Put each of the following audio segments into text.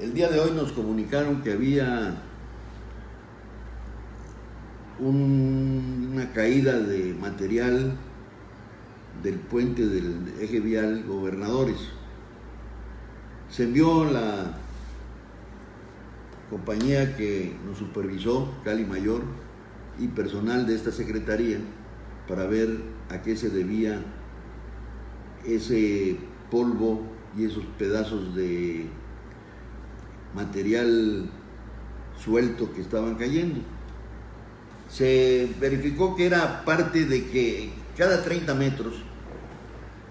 El día de hoy nos comunicaron que había una caída de material del puente del Eje Vial Gobernadores. Se envió la compañía que nos supervisó, Cali Mayor, y personal de esta secretaría para ver a qué se debía ese polvo y esos pedazos de material suelto que estaban cayendo. Se verificó que era parte de que cada 30 metros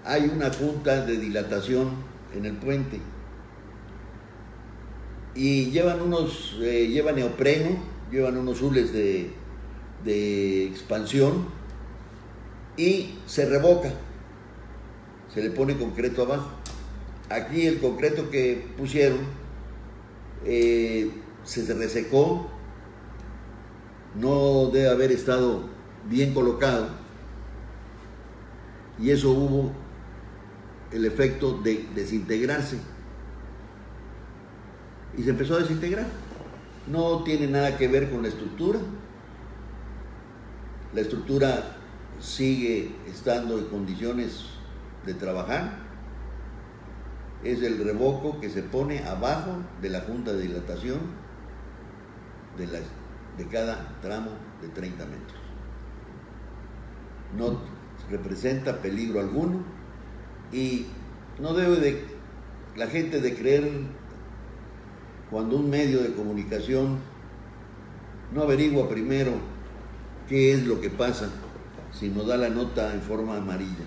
hay una punta de dilatación en el puente y llevan neopreno, llevan unos hules de expansión y se revoca, se le pone concreto abajo. Aquí el concreto que pusieron se resecó, no debe haber estado bien colocado, y eso hubo el efecto de desintegrarse y se empezó a desintegrar. No tiene nada que ver con la estructura. La estructura sigue estando en condiciones de trabajar. Es el revoco que se pone abajo de la junta de dilatación de cada tramo de 30 metros. No representa peligro alguno y no debe la gente de creer cuando un medio de comunicación no averigua primero qué es lo que pasa, sino da la nota en forma amarilla.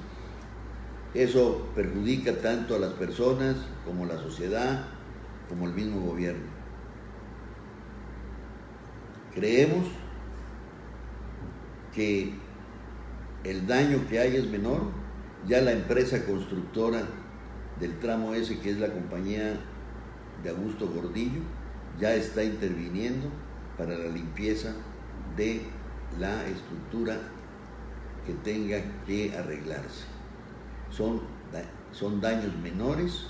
Eso perjudica tanto a las personas como a la sociedad, como el mismo gobierno. Creemos que el daño que hay es menor. Ya la empresa constructora del tramo ese, que es la compañía de Augusto Gordillo, ya está interviniendo para la limpieza de la estructura que tenga que arreglarse. Son daños menores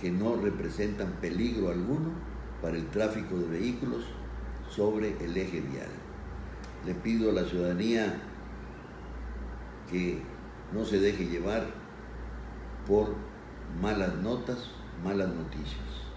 que no representan peligro alguno para el tráfico de vehículos sobre el eje vial. Le pido a la ciudadanía que no se deje llevar por malas notas, malas noticias.